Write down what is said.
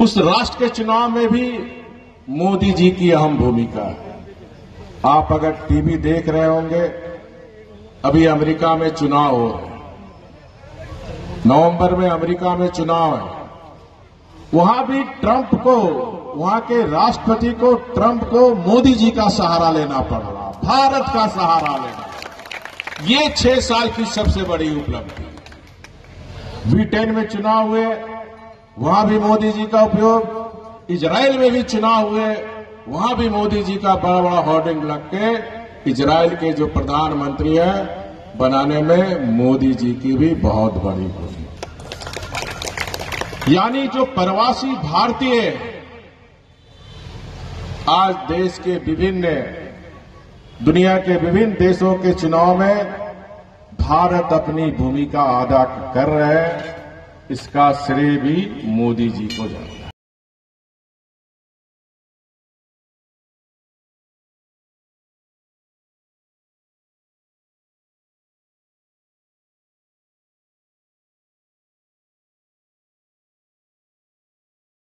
उस राष्ट्र के चुनाव में भी मोदी जी की अहम भूमिका है। आप अगर टीवी देख रहे होंगे, अभी अमेरिका में चुनाव हो रहे हैं, नवंबर में अमेरिका में चुनाव है। वहां भी ट्रंप को, वहां के राष्ट्रपति को, ट्रंप को मोदी जी का सहारा लेना पड़ रहा, भारत का सहारा लेना। ये 6 साल की सबसे बड़ी उपलब्धि। ब्रिटेन में चुनाव हुए, वहां भी मोदी जी का उपयोग। इजराइल में भी चुनाव हुए, वहां भी मोदी जी का बड़ा बड़ा होर्डिंग लग के इजराइल के जो प्रधानमंत्री हैं बनाने में मोदी जी की भी बहुत बड़ी भूमिका। यानी जो प्रवासी भारतीय आज देश के विभिन्न, दुनिया के विभिन्न देशों के चुनाव में भारत अपनी भूमिका अदा कर रहे हैं, इसका श्रेय भी मोदी जी को जाता है।